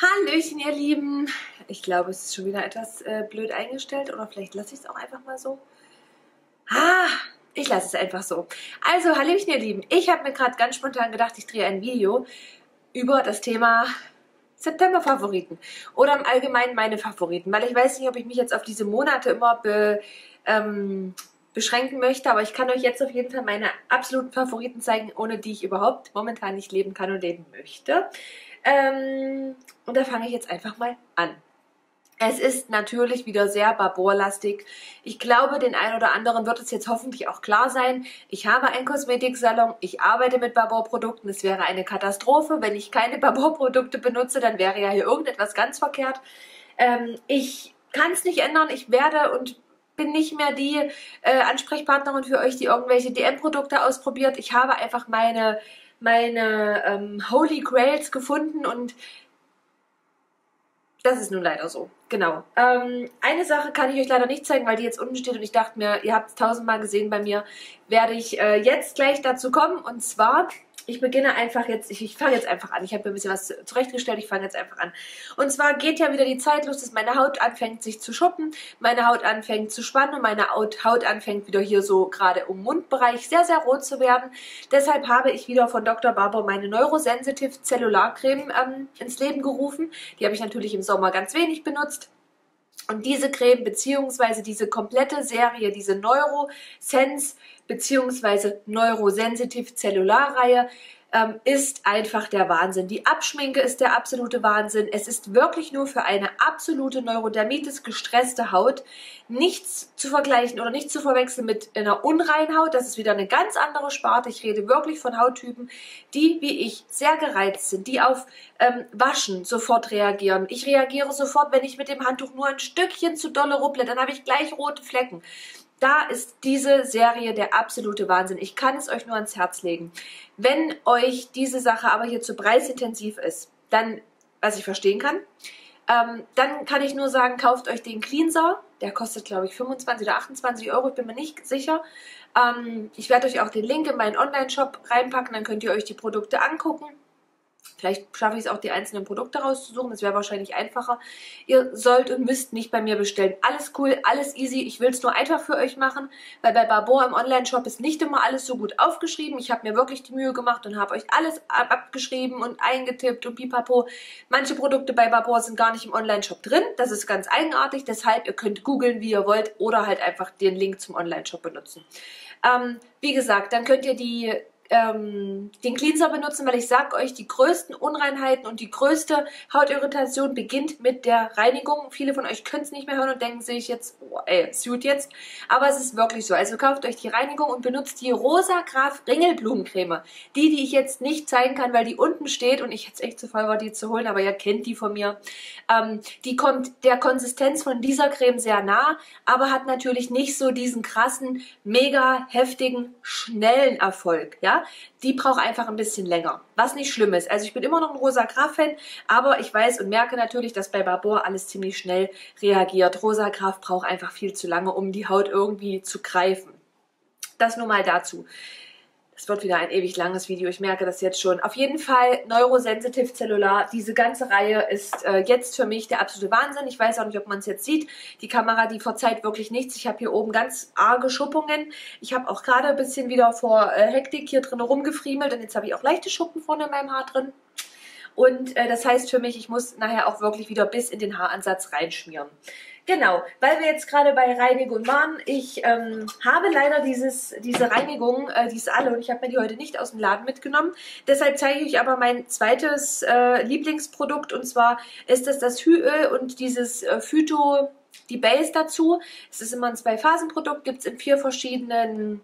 Hallöchen, ihr Lieben. Ich glaube, es ist schon wieder etwas blöd eingestellt. Oder vielleicht lasse ich es auch einfach mal so. Ich lasse es einfach so. Also, Hallöchen, ihr Lieben. Ich habe mir gerade ganz spontan gedacht, ich drehe ein Video über das Thema September-Favoriten. Oder im Allgemeinen meine Favoriten. Weil ich weiß nicht, ob ich mich jetzt auf diese Monate immer beschränken möchte. Aber ich kann euch jetzt auf jeden Fall meine absoluten Favoriten zeigen, ohne die ich überhaupt momentan nicht leben kann und leben möchte. Und da fange ich jetzt einfach mal an. Es ist natürlich wieder sehr Babor-lastig. Ich glaube, den einen oder anderen wird es jetzt hoffentlich auch klar sein. Ich habe einen Kosmetiksalon, ich arbeite mit Babor-Produkten. Es wäre eine Katastrophe, wenn ich keine Babor-Produkte benutze, dann wäre ja hier irgendetwas ganz verkehrt. Ich kann es nicht ändern, ich werde und bin nicht mehr die Ansprechpartnerin für euch, die irgendwelche DM-Produkte ausprobiert. Ich habe einfach meine Holy Grails gefunden und das ist nun leider so. Genau. Eine Sache kann ich euch leider nicht zeigen, weil die jetzt unten steht und ich dachte mir, ihr habt es 1000-mal gesehen bei mir, werde ich jetzt gleich dazu kommen und zwar, ich beginne einfach jetzt, ich fange jetzt einfach an. Ich habe mir ein bisschen was zurechtgestellt, ich fange jetzt einfach an. Und zwar geht ja wieder die Zeit los, dass meine Haut anfängt sich zu schuppen, meine Haut anfängt zu spannen und meine Haut anfängt wieder hier so gerade im Mundbereich sehr, sehr rot zu werden. Deshalb habe ich wieder von Dr. Barber meine Neurosensitive Cellular Creme ins Leben gerufen. Die habe ich natürlich im Sommer ganz wenig benutzt. Und diese Creme bzw. diese komplette Serie, diese Neurosense bzw. Neurosensitive Zellularreihe ist einfach der Wahnsinn. Die Abschminke ist der absolute Wahnsinn. Es ist wirklich nur für eine absolute Neurodermitis gestresste Haut nichts zu vergleichen oder nicht zu verwechseln mit einer unreinen Haut. Das ist wieder eine ganz andere Sparte. Ich rede wirklich von Hauttypen, die, wie ich, sehr gereizt sind, die auf Waschen sofort reagieren. Ich reagiere sofort, wenn ich mit dem Handtuch nur ein Stückchen zu dolle rupple, dann habe ich gleich rote Flecken. Da ist diese Serie der absolute Wahnsinn. Ich kann es euch nur ans Herz legen. Wenn euch diese Sache aber hier zu preisintensiv ist, dann, was ich verstehen kann, dann kann ich nur sagen, kauft euch den Cleanser. Der kostet, glaube ich, 25 oder 28 Euro. Ich bin mir nicht sicher. Ich werde euch auch den Link in meinen Online-Shop reinpacken. Dann könnt ihr euch die Produkte angucken. Vielleicht schaffe ich es auch, die einzelnen Produkte rauszusuchen. Das wäre wahrscheinlich einfacher. Ihr sollt und müsst nicht bei mir bestellen. Alles cool, alles easy. Ich will es nur einfach für euch machen, weil bei Babor im Online-Shop ist nicht immer alles so gut aufgeschrieben. Ich habe mir wirklich die Mühe gemacht und habe euch alles abgeschrieben und eingetippt und pipapo. Manche Produkte bei Babor sind gar nicht im Online-Shop drin. Das ist ganz eigenartig. Deshalb, ihr könnt googeln, wie ihr wollt oder halt einfach den Link zum Online-Shop benutzen. Wie gesagt, dann könnt ihr den Cleanser benutzen, weil ich sage euch, die größten Unreinheiten und die größte Hautirritation beginnt mit der Reinigung. Viele von euch können es nicht mehr hören und denken sich jetzt, oh ey, ist gut jetzt. Aber es ist wirklich so. Also kauft euch die Reinigung und benutzt die Rosa Graf Ringelblumencreme. Die ich jetzt nicht zeigen kann, weil die unten steht und ich jetzt echt zu voll war, die zu holen, aber ihr kennt die von mir. Die kommt der Konsistenz von dieser Creme sehr nah, aber hat natürlich nicht so diesen krassen, mega heftigen, schnellen Erfolg, ja. Die braucht einfach ein bisschen länger, was nicht schlimm ist. Also ich bin immer noch ein Rosa Graf-Fan, aber ich weiß und merke natürlich, dass bei Babor alles ziemlich schnell reagiert. Rosa Graf braucht einfach viel zu lange, um die Haut irgendwie zu greifen. Das nur mal dazu. Es wird wieder ein ewig langes Video, ich merke das jetzt schon. Auf jeden Fall Neurosensitive Cellular, diese ganze Reihe ist jetzt für mich der absolute Wahnsinn. Ich weiß auch nicht, ob man es jetzt sieht. Die Kamera, die verzeiht wirklich nichts. Ich habe hier oben ganz arge Schuppungen. Ich habe auch gerade ein bisschen wieder vor Hektik hier drin rumgefriemelt und jetzt habe ich auch leichte Schuppen vorne in meinem Haar drin. Und das heißt für mich, ich muss nachher auch wirklich wieder bis in den Haaransatz reinschmieren. Genau, weil wir jetzt gerade bei Reinigung waren, ich habe leider diese Reinigung, die ist alle und ich habe mir die heute nicht aus dem Laden mitgenommen. Deshalb zeige ich euch aber mein zweites Lieblingsprodukt und zwar ist das Hüöl und dieses Phyto, die Base dazu. Es ist immer ein 2-Phasen-Produkt, gibt es in 4 verschiedenen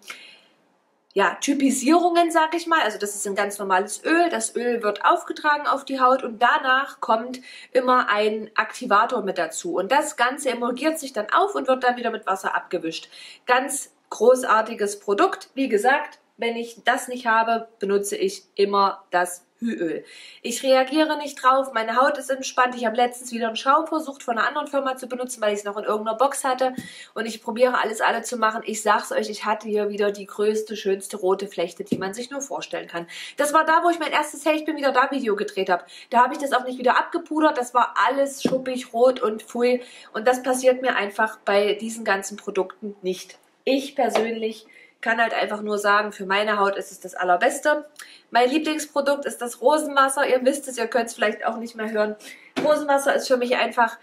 Typisierungen, sage ich mal. Also das ist ein ganz normales Öl. Das Öl wird aufgetragen auf die Haut und danach kommt immer ein Aktivator mit dazu. Und das Ganze emulgiert sich dann auf und wird dann wieder mit Wasser abgewischt. Ganz großartiges Produkt. Wie gesagt, wenn ich das nicht habe, benutze ich immer das Hüöl. Ich reagiere nicht drauf, meine Haut ist entspannt. Ich habe letztens wieder einen Schaum versucht von einer anderen Firma zu benutzen, weil ich es noch in irgendeiner Box hatte. Und ich probiere alles alle zu machen. Ich sag's euch, ich hatte hier wieder die größte, schönste rote Flechte, die man sich nur vorstellen kann. Das war da, wo ich mein erstes Hey, ich bin wieder da Video gedreht habe. Da habe ich das auch nicht wieder abgepudert. Das war alles schuppig, rot und pfui. Und das passiert mir einfach bei diesen ganzen Produkten nicht. Ich persönlich kann halt einfach nur sagen, für meine Haut ist es das Allerbeste. Mein Lieblingsprodukt ist das Rosenwasser. Ihr wisst es, ihr könnt es vielleicht auch nicht mehr hören. Rosenwasser ist für mich einfach,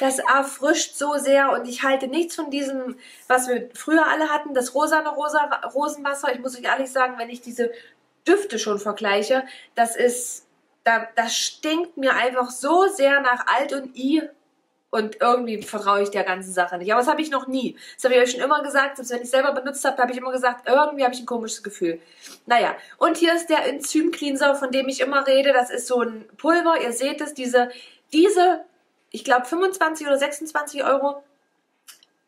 das erfrischt so sehr und ich halte nichts von diesem, was wir früher alle hatten, das rosa Rosenwasser. Ich muss euch ehrlich sagen, wenn ich diese Düfte schon vergleiche, das ist, das stinkt mir einfach so sehr nach Alt und I. Und irgendwie vertraue ich der ganzen Sache nicht. Aber das habe ich noch nie. Das habe ich euch schon immer gesagt. Selbst wenn ich selber benutzt habe, habe ich immer gesagt, irgendwie habe ich ein komisches Gefühl. Naja, und hier ist der Enzym-Cleanser, von dem ich immer rede. Das ist so ein Pulver. Ihr seht es, diese ich glaube 25 oder 26 Euro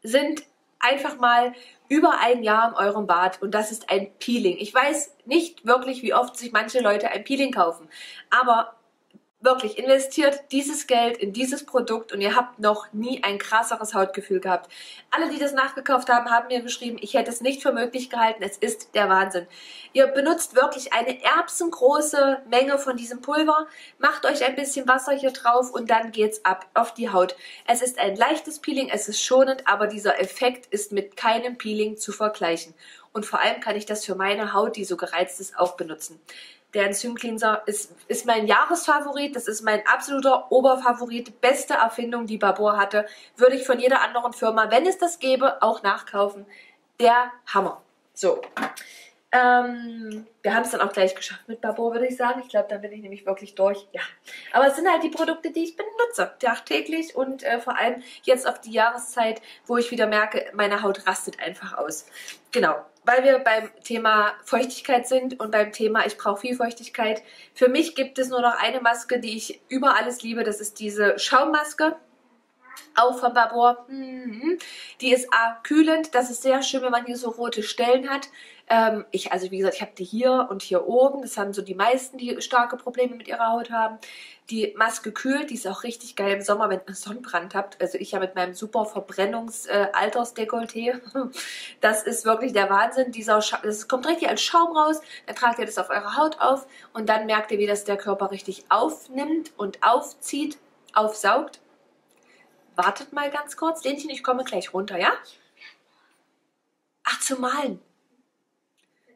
sind einfach mal über ein Jahr in eurem Bad. Und das ist ein Peeling. Ich weiß nicht wirklich, wie oft sich manche Leute ein Peeling kaufen. Aber wirklich, investiert dieses Geld in dieses Produkt und ihr habt noch nie ein krasseres Hautgefühl gehabt. Alle, die das nachgekauft haben, haben mir geschrieben, ich hätte es nicht für möglich gehalten. Es ist der Wahnsinn. Ihr benutzt wirklich eine erbsengroße Menge von diesem Pulver, macht euch ein bisschen Wasser hier drauf und dann geht's ab auf die Haut. Es ist ein leichtes Peeling, es ist schonend, aber dieser Effekt ist mit keinem Peeling zu vergleichen. Und vor allem kann ich das für meine Haut, die so gereizt ist, auch benutzen. Der Enzymcleanser ist mein Jahresfavorit, das ist mein absoluter Oberfavorit, beste Erfindung, die Babor hatte. Würde ich von jeder anderen Firma, wenn es das gäbe, auch nachkaufen. Der Hammer. So, wir haben es dann auch gleich geschafft mit Babor, würde ich sagen. Ich glaube, dann bin ich nämlich wirklich durch. Ja, aber es sind halt die Produkte, die ich benutze, tagtäglich und vor allem jetzt auf die Jahreszeit, wo ich wieder merke, meine Haut rastet einfach aus. Genau. Weil wir beim Thema Feuchtigkeit sind und beim Thema, ich brauche viel Feuchtigkeit. Für mich gibt es nur noch eine Maske, die ich über alles liebe. Das ist diese Schaummaske, auch von Babor. Die ist kühlend. Das ist sehr schön, wenn man hier so rote Stellen hat. Also wie gesagt, ich habe die hier und hier oben. Das haben so die meisten, die starke Probleme mit ihrer Haut haben. Die Maske kühlt, die ist auch richtig geil im Sommer, wenn ihr Sonnenbrand habt. Also ich ja mit meinem super Verbrennungs-Altersdekolleté. Das ist wirklich der Wahnsinn. Das kommt richtig als Schaum raus, dann tragt ihr das auf eure Haut auf und dann merkt ihr, wie das der Körper richtig aufnimmt und aufzieht, aufsaugt. Wartet mal ganz kurz. Lenchen, ich komme gleich runter, ja? Ach, zum Malen.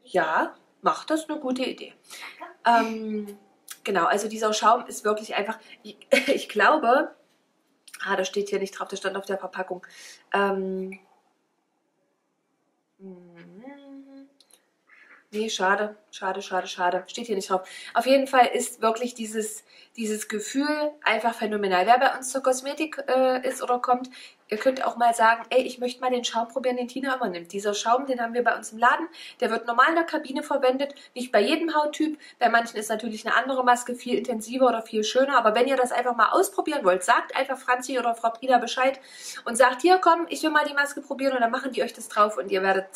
Ja, macht das, eine gute Idee. Genau, also dieser Schaum ist wirklich einfach, ich glaube, das steht hier nicht drauf, das stand auf der Verpackung. Nee, schade. Steht hier nicht drauf. Auf jeden Fall ist wirklich dieses Gefühl einfach phänomenal. Wer bei uns zur Kosmetik ist oder kommt, ihr könnt auch mal sagen, ey, ich möchte mal den Schaum probieren, den Tina immer nimmt. Dieser Schaum, den haben wir bei uns im Laden. Der wird normal in der Kabine verwendet, nicht bei jedem Hauttyp. Bei manchen ist natürlich eine andere Maske viel intensiver oder viel schöner. Aber wenn ihr das einfach mal ausprobieren wollt, sagt einfach Franzi oder Frau Prida Bescheid und sagt, hier, komm, ich will mal die Maske probieren und dann machen die euch das drauf und ihr werdet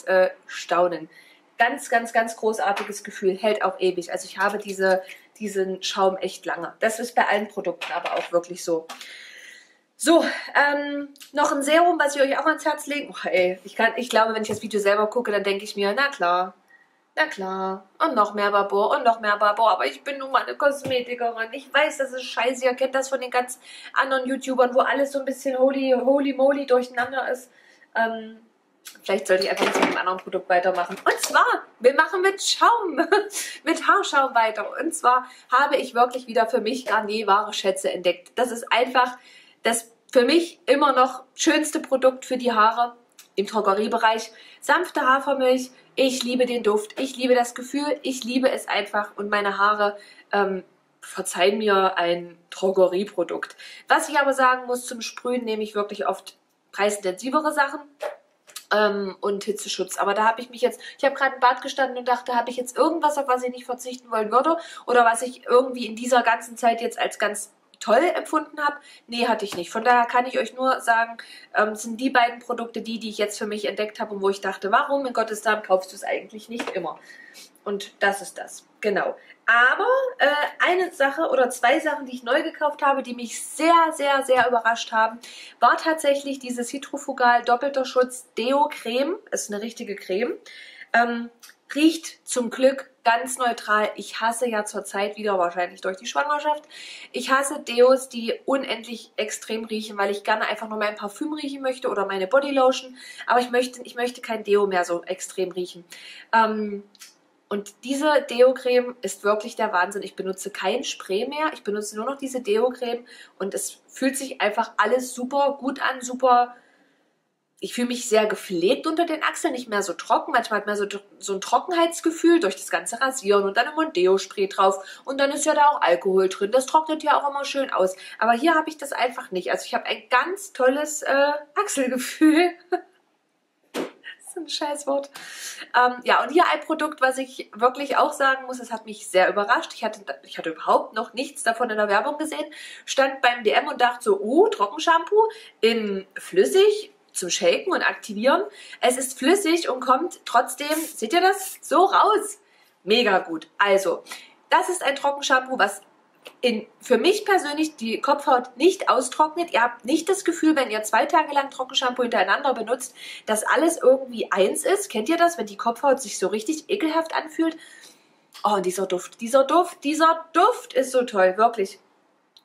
staunen. Ganz, ganz, ganz großartiges Gefühl. Hält auch ewig. Also ich habe diesen Schaum echt lange. Das ist bei allen Produkten aber auch wirklich so. So, noch ein Serum, was ich euch auch ans Herz legen. Oh, ey, ich glaube, wenn ich das Video selber gucke, dann denke ich mir, na klar. Und noch mehr Babor. Aber ich bin nun mal eine Kosmetikerin. Ich weiß, das ist scheiße. Ihr kennt das von den ganz anderen YouTubern, wo alles so ein bisschen holy moly durcheinander ist. Vielleicht sollte ich einfach mit einem anderen Produkt weitermachen. Und zwar, wir machen mit Haarschaum weiter. Und zwar habe ich wirklich wieder für mich Garnier wahre Schätze entdeckt. Das ist einfach das für mich immer noch schönste Produkt für die Haare im Drogeriebereich. Sanfte Hafermilch. Ich liebe den Duft. Ich liebe das Gefühl. Ich liebe es einfach. Und meine Haare verzeihen mir ein Drogerieprodukt. Was ich aber sagen muss, zum Sprühen nehme ich wirklich oft preisintensivere Sachen. Und Hitzeschutz. Aber da habe ich mich jetzt, ich habe gerade im Bad gestanden und dachte, habe ich jetzt irgendwas, auf was ich nicht verzichten wollen würde oder was ich irgendwie in dieser ganzen Zeit jetzt als ganz toll empfunden habe? Nee, hatte ich nicht. Von daher kann ich euch nur sagen, sind die beiden Produkte die ich jetzt für mich entdeckt habe und wo ich dachte, warum in Gottes Namen kaufst du es eigentlich nicht immer? Und das ist das. Genau. Aber eine Sache oder zwei Sachen, die ich neu gekauft habe, die mich sehr, sehr, sehr überrascht haben, war tatsächlich diese Citrofugal Doppelter Schutz Deo Creme. Ist eine richtige Creme. Riecht zum Glück ganz neutral. Ich hasse ja zurzeit wieder, wahrscheinlich durch die Schwangerschaft, ich hasse Deos, die unendlich extrem riechen, weil ich gerne einfach nur mein Parfüm riechen möchte oder meine Bodylotion. Aber ich möchte kein Deo mehr so extrem riechen. Und diese Deo-Creme ist wirklich der Wahnsinn. Ich benutze kein Spray mehr, ich benutze nur noch diese Deo-Creme und es fühlt sich einfach alles super gut an, super... Ich fühle mich sehr gepflegt unter den Achseln, nicht mehr so trocken. Manchmal hat man so ein Trockenheitsgefühl durch das ganze Rasieren und dann immer ein Deo-Spray drauf. Und dann ist ja da auch Alkohol drin. Das trocknet ja auch immer schön aus. Aber hier habe ich das einfach nicht. Also ich habe ein ganz tolles Achselgefühl. Das ist ein Scheißwort. Ja, und hier ein Produkt, was ich wirklich auch sagen muss, es hat mich sehr überrascht. Ich hatte überhaupt noch nichts davon in der Werbung gesehen. Stand beim DM und dachte so, Trockenshampoo in flüssig zum Shaken und Aktivieren. Es ist flüssig und kommt trotzdem, seht ihr das, so raus. Mega gut. Also, das ist ein Trockenshampoo, was für mich persönlich die Kopfhaut nicht austrocknet. Ihr habt nicht das Gefühl, wenn ihr 2 Tage lang Trockenshampoo hintereinander benutzt, dass alles irgendwie eins ist. Kennt ihr das, wenn die Kopfhaut sich so richtig ekelhaft anfühlt? Oh, und dieser Duft ist so toll, wirklich.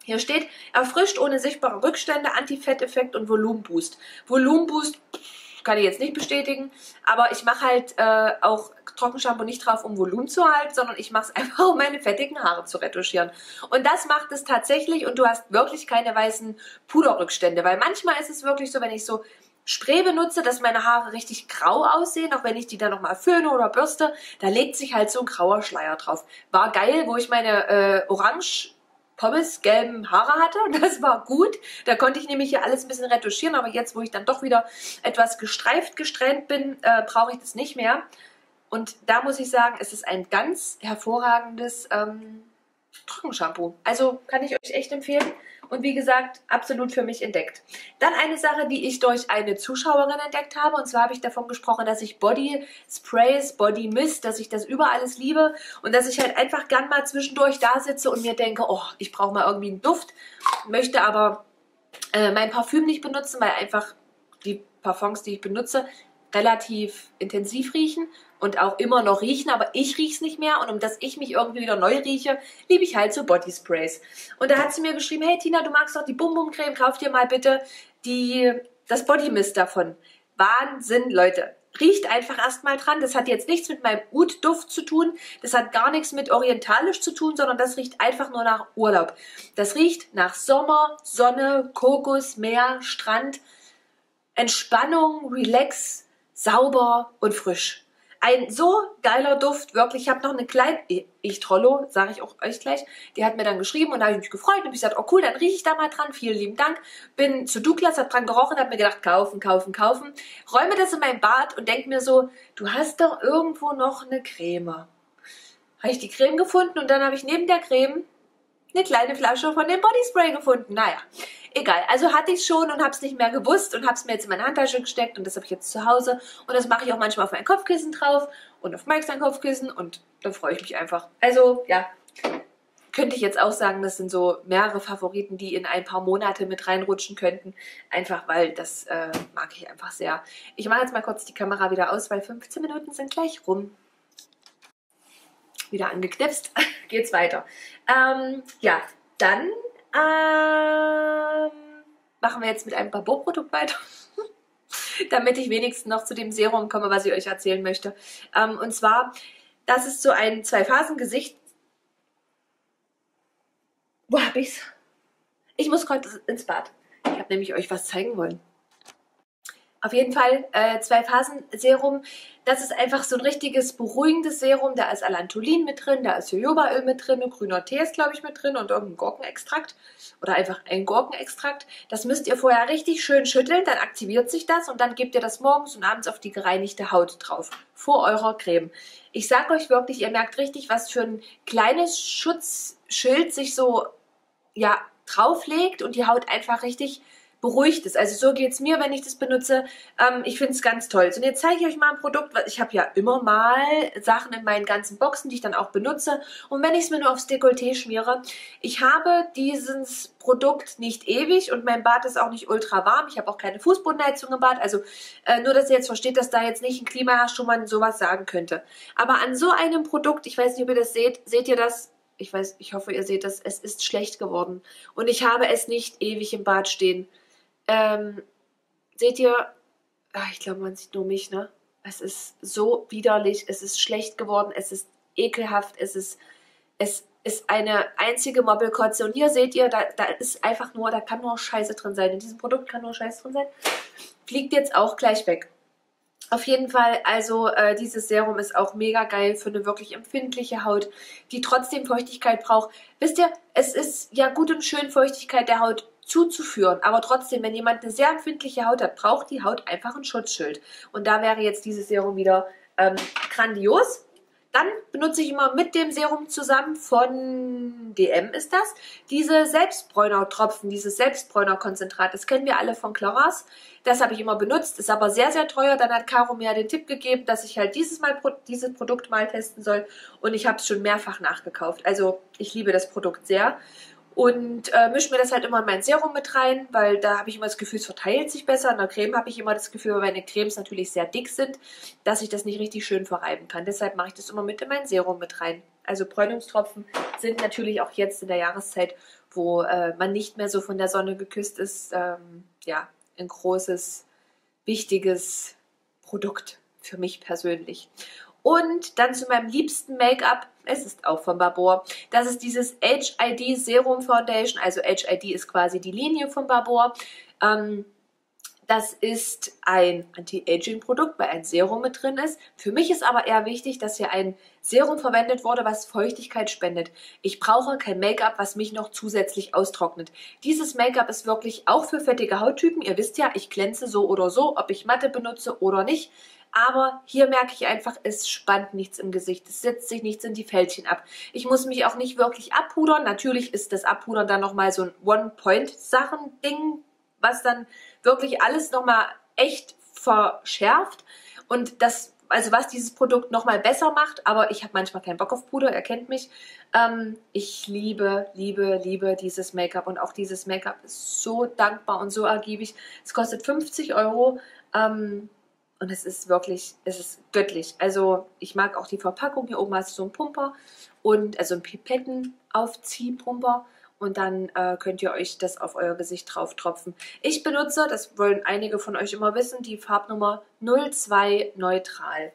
Hier steht, erfrischt ohne sichtbare Rückstände, Anti-Fett-Effekt und Volumenboost. Volumenboost kann ich jetzt nicht bestätigen, aber ich mache halt auch Trockenshampoo nicht drauf, um Volumen zu halten, sondern ich mache es einfach, um meine fettigen Haare zu retuschieren. Und das macht es tatsächlich und du hast wirklich keine weißen Puderrückstände, weil manchmal ist es wirklich so, wenn ich so Spray benutze, dass meine Haare richtig grau aussehen, auch wenn ich die dann nochmal föhne oder bürste, da legt sich halt so ein grauer Schleier drauf. War geil, wo ich meine orange-pommesgelben Haare hatte. Das war gut. Da konnte ich nämlich hier alles ein bisschen retuschieren. Aber jetzt, wo ich dann doch wieder etwas gesträhnt bin, brauche ich das nicht mehr. Und da muss ich sagen, es ist ein ganz hervorragendes Trockenshampoo. Also kann ich euch echt empfehlen. Und wie gesagt, absolut für mich entdeckt. Dann eine Sache, die ich durch eine Zuschauerin entdeckt habe. Und zwar habe ich davon gesprochen, dass ich Body Sprays, Body Mist, dass ich das über alles liebe. Und dass ich halt einfach gern mal zwischendurch da sitze und mir denke, oh, ich brauche mal irgendwie einen Duft. Möchte aber mein Parfüm nicht benutzen, weil einfach die Parfums, die ich benutze, relativ intensiv riechen. Und auch immer noch riechen, aber ich riech's nicht mehr. Und um dass ich mich irgendwie wieder neu rieche, liebe ich halt so Bodysprays. Und da hat sie mir geschrieben, hey Tina, du magst doch die Bum-Bum-Creme, kauf dir mal bitte das Bodymist davon. Wahnsinn, Leute. Riecht einfach erstmal dran. Das hat jetzt nichts mit meinem Oud-Duft zu tun. Das hat gar nichts mit orientalisch zu tun, sondern das riecht einfach nur nach Urlaub. Das riecht nach Sommer, Sonne, Kokos, Meer, Strand, Entspannung, Relax, sauber und frisch. Ein so geiler Duft, wirklich. Ich habe noch eine kleine, Trollo, sage ich auch euch gleich, die hat mir dann geschrieben und da habe ich mich gefreut und habe gesagt, oh cool, dann rieche ich da mal dran, vielen lieben Dank. Bin zu Douglas, habe dran gerochen, habe mir gedacht, kaufen. Räume das in mein Bad und denke mir so, du hast doch irgendwo noch eine Creme. Habe ich die Creme gefunden und dann habe ich neben der Creme eine kleine Flasche von dem Bodyspray gefunden. Naja, egal. Also hatte ich schon und habe es nicht mehr gewusst und habe es mir jetzt in meine Handtasche gesteckt und das habe ich jetzt zu Hause. Und das mache ich auch manchmal auf mein Kopfkissen drauf und auf Mike's Kopfkissen und dann freue ich mich einfach. Also, ja, könnte ich jetzt auch sagen, das sind so mehrere Favoriten, die in ein paar Monate mit reinrutschen könnten. Einfach, weil das mag ich einfach sehr. Ich mache jetzt mal kurz die Kamera wieder aus, weil 15 Minuten sind gleich rum. Wieder angeknipst, geht's weiter. Ja, dann machen wir jetzt mit einem Babor-Produkt weiter, damit ich wenigstens noch zu dem Serum komme, was ich euch erzählen möchte. Und zwar, das ist so ein 2-Phasen-Gesicht. Wo hab ich's? Ich muss kurz ins Bad. Ich habe nämlich euch was zeigen wollen. Auf jeden Fall 2-Phasen-Serum. Das ist einfach so ein richtiges beruhigendes Serum. Da ist Allantoin mit drin, da ist Jojobaöl mit drin, ein grüner Tee ist, glaube ich, mit drin und irgendein Gurkenextrakt oder einfach ein Gurkenextrakt. Das müsst ihr vorher richtig schön schütteln, dann aktiviert sich das und dann gebt ihr das morgens und abends auf die gereinigte Haut drauf, vor eurer Creme. Ich sage euch wirklich, ihr merkt richtig, was für ein kleines Schutzschild sich so ja, drauflegt und die Haut einfach richtig beruhigt es. Also so geht es mir, wenn ich das benutze. Ich finde es ganz toll. So, und jetzt zeige ich euch mal ein Produkt, was ich habe ja immer mal Sachen in meinen ganzen Boxen, die ich dann auch benutze. Und wenn ich es mir nur aufs Dekolleté schmiere, ich habe dieses Produkt nicht ewig und mein Bad ist auch nicht ultra warm. Ich habe auch keine Fußbodenheizung im Bad. Also nur, dass ihr jetzt versteht, dass da jetzt nicht ein Klimaherr schon mal sowas sagen könnte. Aber an so einem Produkt, ich weiß nicht, ob ihr das seht, seht ihr das? Ich hoffe, ihr seht das. Es ist schlecht geworden. Und ich habe es nicht ewig im Bad stehen. Seht ihr? Ach, ich glaube, man sieht nur mich, ne? Es ist so widerlich. Es ist schlecht geworden. Es ist ekelhaft. Es ist eine einzige Moppelkotze. Und hier seht ihr, da ist einfach nur, da kann nur Scheiße drin sein. In diesem Produkt kann nur Scheiße drin sein. Fliegt jetzt auch gleich weg. Auf jeden Fall, also dieses Serum ist auch mega geil für eine wirklich empfindliche Haut, die trotzdem Feuchtigkeit braucht. Wisst ihr, es ist ja gut und schön, Feuchtigkeit der Haut zuzuführen, aber trotzdem, wenn jemand eine sehr empfindliche Haut hat, braucht die Haut einfach ein Schutzschild. Und da wäre jetzt dieses Serum wieder grandios. Dann benutze ich immer mit dem Serum zusammen von DM ist das, diese Selbstbräuner-Tropfen, dieses Selbstbräuner-Konzentrat. Das kennen wir alle von Clarins. Das habe ich immer benutzt, ist aber sehr, sehr teuer. Dann hat Caro mir den Tipp gegeben, dass ich halt dieses Produkt mal testen soll. Und ich habe es schon mehrfach nachgekauft. Also ich liebe das Produkt sehr. Und mische mir das halt immer in mein Serum mit rein, weil da habe ich immer das Gefühl, es verteilt sich besser. In der Creme habe ich immer das Gefühl, weil meine Cremes natürlich sehr dick sind, dass ich das nicht richtig schön verreiben kann. Deshalb mache ich das immer mit in mein Serum mit rein. Also Bräunungstropfen sind natürlich auch jetzt in der Jahreszeit, wo man nicht mehr so von der Sonne geküsst ist, ja, ein großes, wichtiges Produkt für mich persönlich. Und dann zu meinem liebsten Make-up, es ist auch von Babor, das ist dieses H.I.D. Serum Foundation, also H.I.D. ist quasi die Linie von Babor. Das ist ein Anti-Aging-Produkt, weil ein Serum mit drin ist. Für mich ist aber eher wichtig, dass hier ein Serum verwendet wurde, was Feuchtigkeit spendet. Ich brauche kein Make-up, was mich noch zusätzlich austrocknet. Dieses Make-up ist wirklich auch für fettige Hauttypen. Ihr wisst ja, ich glänze so oder so, ob ich Matte benutze oder nicht. Aber hier merke ich einfach, es spannt nichts im Gesicht, es setzt sich nichts in die Fältchen ab. Ich muss mich auch nicht wirklich abpudern. Natürlich ist das Abpudern dann nochmal so ein One-Point-Sachen-Ding, was dann wirklich alles nochmal echt verschärft. Und das, also was dieses Produkt nochmal besser macht, aber ich habe manchmal keinen Bock auf Puder, ihr kennt mich. Ich liebe, liebe, liebe dieses Make-up und auch dieses Make-up ist so dankbar und so ergiebig. Es kostet 50 €. Und es ist wirklich, es ist göttlich. Also ich mag auch die Verpackung. Hier oben hast du so einen Pumper, und also einen Pipettenaufziehpumper. Und dann könnt ihr euch das auf euer Gesicht drauf tropfen. Ich benutze, das wollen einige von euch immer wissen, die Farbnummer 02 Neutral.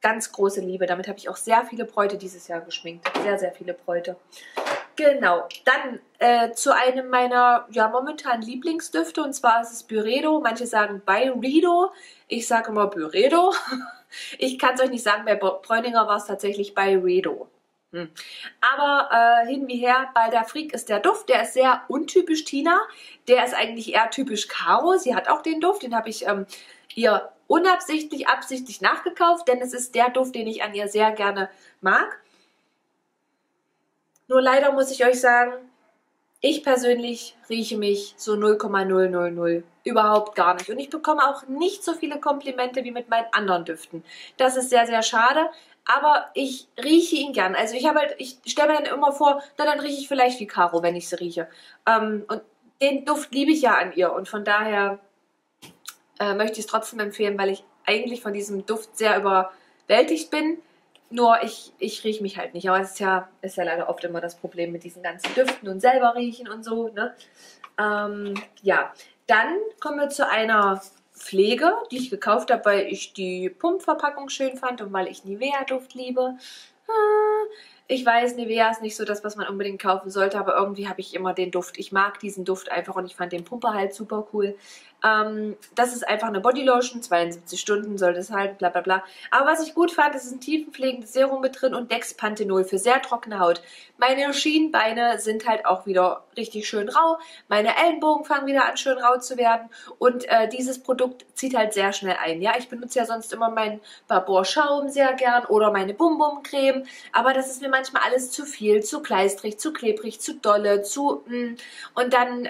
Ganz große Liebe. Damit habe ich auch sehr viele Bräute dieses Jahr geschminkt. Sehr, sehr viele Bräute. Genau, dann zu einem meiner ja, momentanen Lieblingsdüfte, und zwar ist es Byredo. Manche sagen Byredo, ich sage immer Byredo. Ich kann es euch nicht sagen, bei Bräuninger war es tatsächlich Byredo. Aber hin wie her, bei der Freak ist der Duft, der ist sehr untypisch Tina, der ist eigentlich eher typisch Caro. Sie hat auch den Duft, den habe ich ihr unabsichtlich, absichtlich nachgekauft, denn es ist der Duft, den ich an ihr sehr gerne mag. Nur leider muss ich euch sagen, ich persönlich rieche mich so 0,000. Überhaupt gar nicht. Und ich bekomme auch nicht so viele Komplimente wie mit meinen anderen Düften. Das ist sehr, sehr schade. Aber ich rieche ihn gern. Also ich habe halt, ich stelle mir dann immer vor, na, dann rieche ich vielleicht wie Caro, wenn ich sie rieche. Und den Duft liebe ich ja an ihr. Und von daher möchte ich es trotzdem empfehlen, weil ich eigentlich von diesem Duft sehr überwältigt bin. Nur ich rieche mich halt nicht, aber es ist ja leider oft immer das Problem mit diesen ganzen Düften und selber riechen und so, ne? Ja, dann kommen wir zu einer Pflege, die ich gekauft habe, weil ich die Pumpverpackung schön fand und weil ich Nivea-Duft liebe. Ich weiß, Nivea ist nicht so das, was man unbedingt kaufen sollte, aber irgendwie habe ich immer den Duft. Ich mag diesen Duft einfach und ich fand den Pumper halt super cool. Das ist einfach eine Bodylotion, 72 Stunden sollte es halten, bla bla bla. Aber was ich gut fand, ist ein tiefenpflegendes Serum mit drin und Dexpanthenol für sehr trockene Haut. Meine Schienbeine sind halt auch wieder richtig schön rau, meine Ellenbogen fangen wieder an schön rau zu werden und dieses Produkt zieht halt sehr schnell ein. Ja, ich benutze ja sonst immer meinen Babor Schaum sehr gern oder meine Bum Bum Creme, aber das ist mir manchmal alles zu viel, zu kleistrig, zu klebrig, zu dolle, zu... Und dann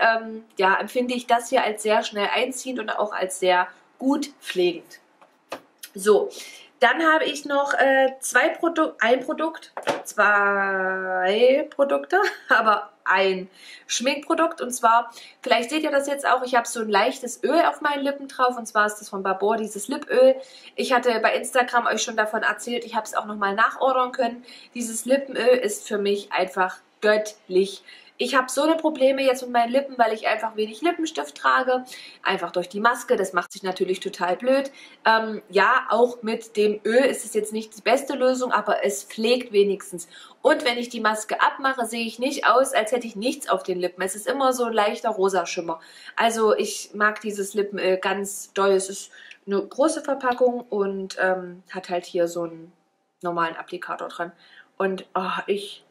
ja, empfinde ich das hier als sehr schnell einziehend und auch als sehr gut pflegend. So, dann habe ich noch ein Schminkprodukt, und zwar, vielleicht seht ihr das jetzt auch, ich habe so ein leichtes Öl auf meinen Lippen drauf, und zwar ist das von Babor, dieses Lipöl. Ich hatte bei Instagram euch schon davon erzählt, ich habe es auch nochmal nachordern können. Dieses Lippenöl ist für mich einfach göttlich. Ich habe so eine Probleme jetzt mit meinen Lippen, weil ich einfach wenig Lippenstift trage, einfach durch die Maske, das macht sich natürlich total blöd. Ja, auch mit dem Öl ist es jetzt nicht die beste Lösung, aber es pflegt wenigstens. Und wenn ich die Maske abmache, sehe ich nicht aus, als hätte ich nichts auf den Lippen. Es ist immer so ein leichter rosa Schimmer. Also ich mag dieses Lippenöl ganz doll. Es ist eine große Verpackung und hat halt hier so einen normalen Applikator dran. Und oh, ich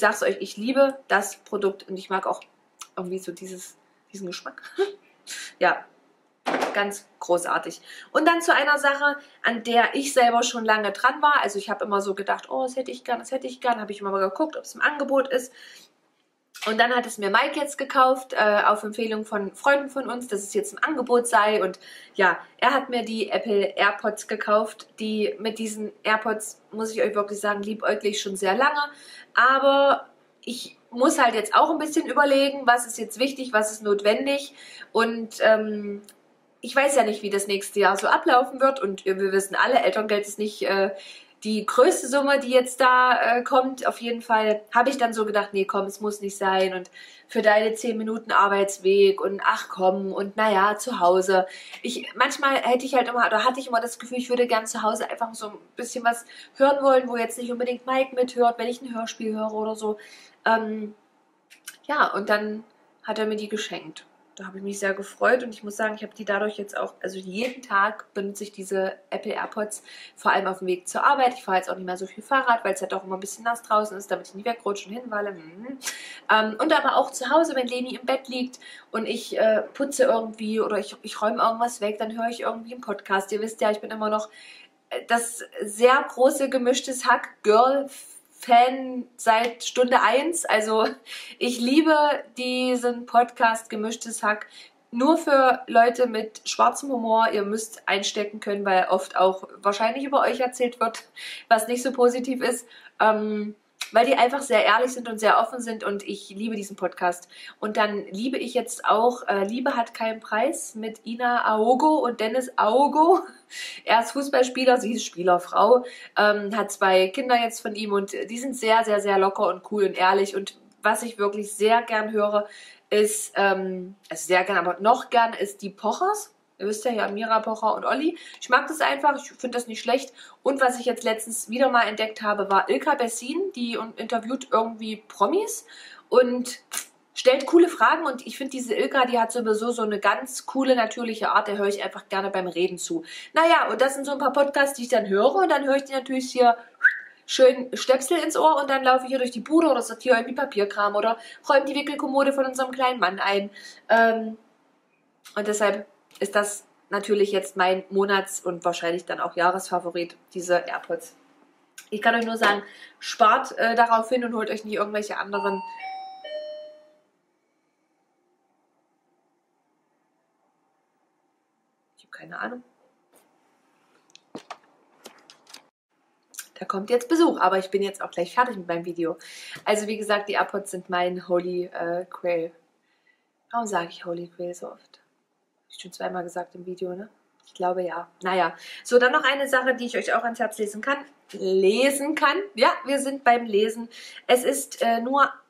sag's euch, ich liebe das Produkt und ich mag auch irgendwie so diesen Geschmack. Ja, ganz großartig. Und dann zu einer Sache, an der ich selber schon lange dran war. Also ich habe immer so gedacht, oh, das hätte ich gern. Habe ich immer mal geguckt, ob es im Angebot ist. Und dann hat es mir Mike jetzt gekauft, auf Empfehlung von Freunden von uns, dass es jetzt im Angebot sei. Und ja, er hat mir die Apple AirPods gekauft. Mit diesen AirPods, muss ich euch wirklich sagen, liebäuglich schon sehr lange. Aber ich muss halt jetzt auch ein bisschen überlegen, was ist jetzt wichtig, was ist notwendig. Und ich weiß ja nicht, wie das nächste Jahr so ablaufen wird. Und wir wissen alle, Elterngeld ist nicht... die größte Summe, die jetzt da kommt, auf jeden Fall, habe ich dann so gedacht, nee, komm, es muss nicht sein und für deine 10 Minuten Arbeitsweg und ach komm und naja, zu Hause. Manchmal hatte ich immer das Gefühl, ich würde gern zu Hause einfach so ein bisschen was hören wollen, wo jetzt nicht unbedingt Mike mithört, wenn ich ein Hörspiel höre oder so. Ja, und dann hat er mir die geschenkt. Da habe ich mich sehr gefreut und ich muss sagen, ich habe die dadurch jetzt auch, also jeden Tag benutze ich diese Apple AirPods, vor allem auf dem Weg zur Arbeit. Ich fahre jetzt auch nicht mehr so viel Fahrrad, weil es ja doch immer ein bisschen nass draußen ist, damit ich nicht wegrutsche und hinwalle. Und aber auch zu Hause, wenn Leni im Bett liegt und ich putze irgendwie oder ich räume irgendwas weg, dann höre ich irgendwie einen Podcast. Ihr wisst ja, ich bin immer noch das sehr große gemischtes Hack-Girl- Fan seit Stunde 1, also ich liebe diesen Podcast Gemischtes Hack, nur für Leute mit schwarzem Humor, ihr müsst einstecken können, weil oft auch wahrscheinlich über euch erzählt wird, was nicht so positiv ist, weil die einfach sehr ehrlich sind und sehr offen sind und ich liebe diesen Podcast. Und dann liebe ich jetzt auch Liebe hat keinen Preis mit Ina Aogo und Dennis Aogo. Er ist Fußballspieler, sie ist Spielerfrau, hat 2 Kinder jetzt von ihm und die sind sehr, sehr, sehr locker und cool und ehrlich. Und was ich wirklich sehr gern höre, ist, ist die Pochers. Ihr wisst ja, Mira Pocher und Olli. Ich mag das einfach, ich finde das nicht schlecht. Und was ich jetzt letztens wieder mal entdeckt habe, war Ilka Bessin, die interviewt irgendwie Promis und stellt coole Fragen. Und ich finde diese Ilka, die hat sowieso so eine ganz coole, natürliche Art, der höre ich einfach gerne beim Reden zu. Naja, und das sind so ein paar Podcasts, die ich dann höre und dann höre ich die natürlich hier... schön Stöpsel ins Ohr und dann laufe ich hier durch die Bude oder sortiere irgendwie Papierkram oder räume die Wickelkommode von unserem kleinen Mann ein. Und deshalb ist das natürlich jetzt mein Monats- und wahrscheinlich dann auch Jahresfavorit, diese AirPods. Ich kann euch nur sagen, spart darauf hin und holt euch nie irgendwelche anderen... Ich habe keine Ahnung. Da kommt jetzt Besuch, aber ich bin jetzt auch gleich fertig mit meinem Video. Also wie gesagt, die AirPods sind mein Holy Grail. Warum sage ich Holy Grail so oft? Habe ich schon zweimal gesagt im Video, ne? Ich glaube ja. Naja, so dann noch eine Sache, die ich euch auch ans Herz lesen kann. Ja, wir sind beim Lesen. Es ist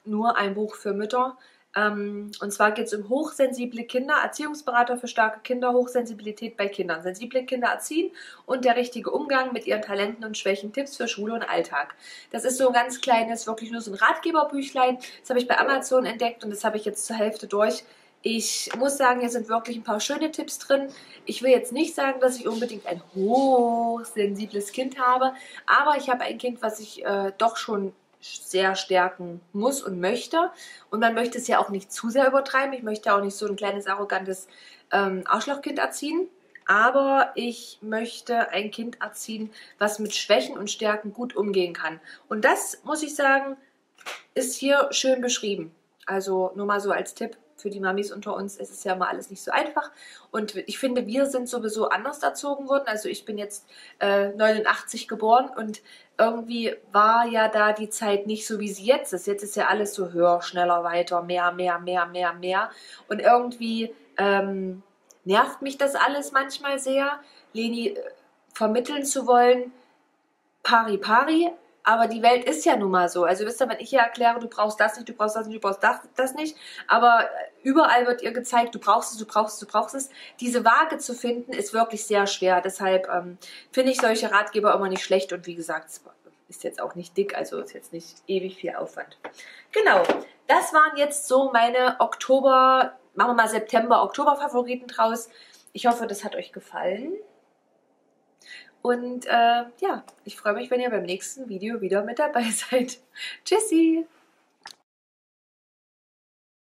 nur ein Buch für Mütter. Und zwar geht es um hochsensible Kinder, Erziehungsberater für starke Kinder, Hochsensibilität bei Kindern, sensible Kinder erziehen und der richtige Umgang mit ihren Talenten und Schwächen, Tipps für Schule und Alltag. Das ist so ein ganz kleines, wirklich nur so ein Ratgeberbüchlein, das habe ich bei Amazon entdeckt und das habe ich jetzt zur Hälfte durch. Ich muss sagen, hier sind wirklich ein paar schöne Tipps drin. Ich will jetzt nicht sagen, dass ich unbedingt ein hochsensibles Kind habe, aber ich habe ein Kind, was ich doch schon sehr stärken muss und möchte. Und man möchte es ja auch nicht zu sehr übertreiben. Ich möchte auch nicht so ein kleines, arrogantes Arschlochkind erziehen. aber ich möchte ein Kind erziehen, was mit Schwächen und Stärken gut umgehen kann. Und das, muss ich sagen, ist hier schön beschrieben. Also nur mal so als Tipp für die Mamis unter uns, es ist ja mal alles nicht so einfach. Und ich finde, wir sind sowieso anders erzogen worden. Also ich bin jetzt 89 geboren und irgendwie war ja da die Zeit nicht so, wie sie jetzt ist. Jetzt ist ja alles so höher, schneller, weiter, mehr. Und irgendwie nervt mich das alles manchmal sehr, Leni vermitteln zu wollen, pari. Aber die Welt ist ja nun mal so. Also wisst ihr, wenn ich hier erkläre, du brauchst das nicht, du brauchst das nicht, du brauchst das nicht. Aber überall wird ihr gezeigt, du brauchst es, du brauchst es, du brauchst es. Diese Waage zu finden, ist wirklich sehr schwer. Deshalb finde ich solche Ratgeber immer nicht schlecht. Und wie gesagt, es ist jetzt auch nicht dick, also ist jetzt nicht ewig viel Aufwand. Genau, das waren jetzt so meine Oktober, machen wir mal September, Oktober-Favoriten draus. Ich hoffe, das hat euch gefallen. Und ja, ich freue mich, wenn ihr beim nächsten Video wieder mit dabei seid. Tschüssi!